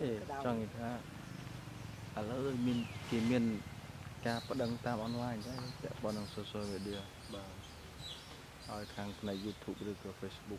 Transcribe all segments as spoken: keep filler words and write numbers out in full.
để cho người ta à lỡ mình thì mình ca bắt đăng tam online đấy sẽ bọn đồng social media rồi thằng này YouTube rồi cả Facebook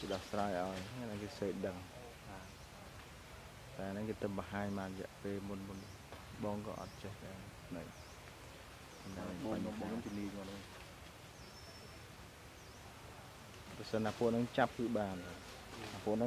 thì đặt sai rồi nên là cái sợi đằng tại nên cái tầm hai màn dạ về môn môn bong gọt chơi này bong bong bong thì đi rồi bây giờ là phụ nó chắp cứ bàn phụ nó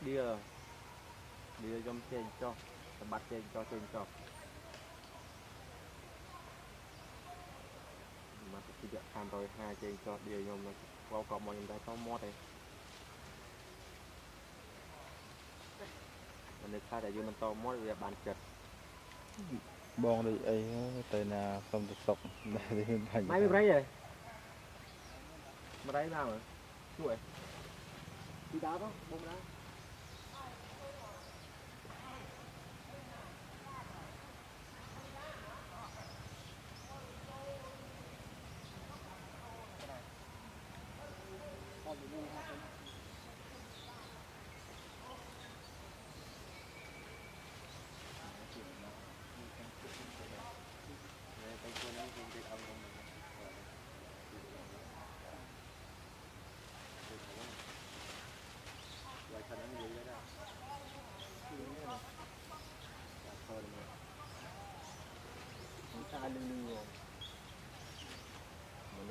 đi à đi à dòng trên cho bắt trên cho trên cho mà cái việc làm rồi hai trên cho đi dòng là vào cọc mọi người có mót đây mình được khai đại dương mình to mót về bàn chật bon đi ấy tên là không được sọc để hình thành máy máy rồi máy nào rồi chuỗi đi đá không bông đá anh đi luôn mình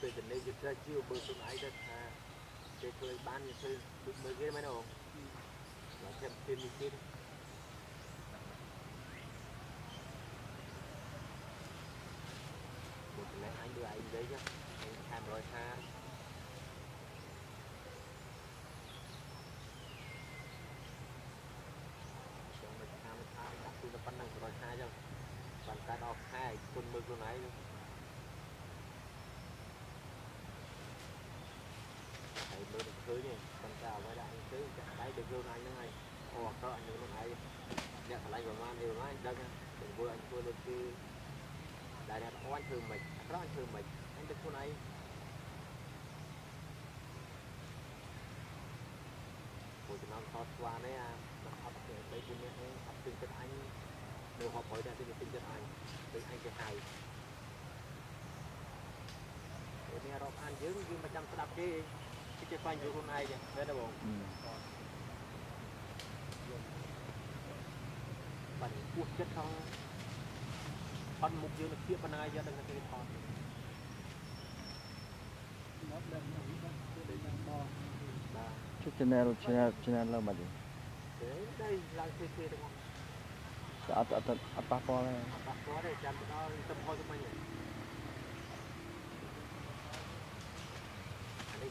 từ từ đây ra chiều bơi xuống ấy ra chơi chơi ban như chơi bơi cái máy đâu là xem phim như thế một ngày anh đưa anh đấy nhá anh tham rồi ha trong mình tham tham đặt từ tập năng rồi ha chứ còn cái đó hai con bơi xuống ấy được thứ này, con tàu với đại thứ cái được luôn anh nữa này, hoặc có anh luôn này, nhận lại của anh điều anh đăng, đừng vui anh vui luôn chứ, đại này có anh thương mình, có anh thương mình, anh được cô này, buổi chiều nó qua đấy à, nó học được mấy cái này, học tiếng Việt Anh, đều học hỏi ra tiếng Việt Anh, tiếng Anh cái hay, buổi này học anh dữ, dữ mà chăm sóc đạp kia. Cái phanh của hôm nay kìa, thấy đâu không? Bạn cuộn chết không? Bắt mục dương là kia phần ai ra đừng là cái thọt. Chút channel, channel, channel là mà gì? Đây là cái kia đúng không? Đã tập tập tập bác qua đây. Bác qua đây, chạm nó tâm hôi cho mình. Đây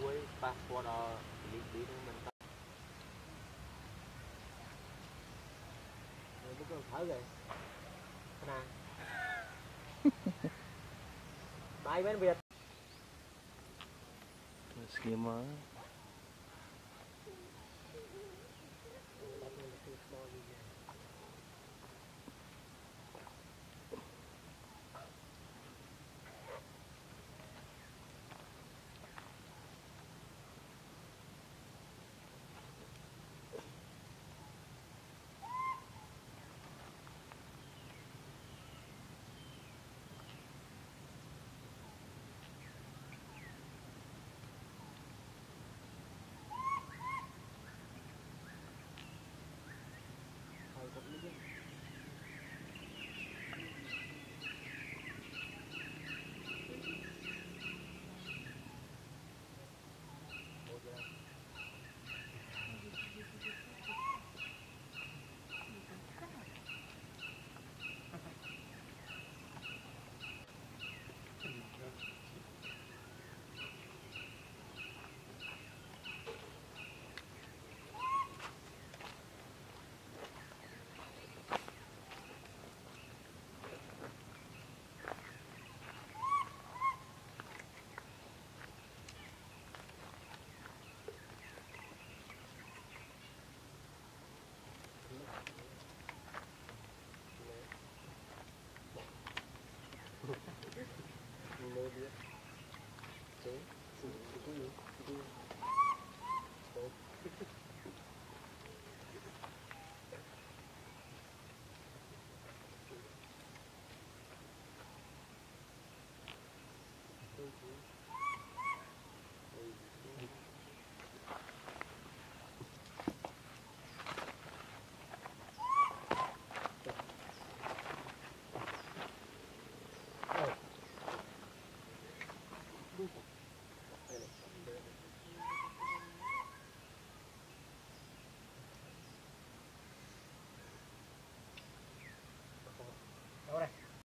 Muối passport đi đi mình ta rồi thở rồi nè bay bên Việt skimmer Hãy subscribe cho kênh Ghiền Mì Gõ để không bỏ lỡ những video hấp dẫn.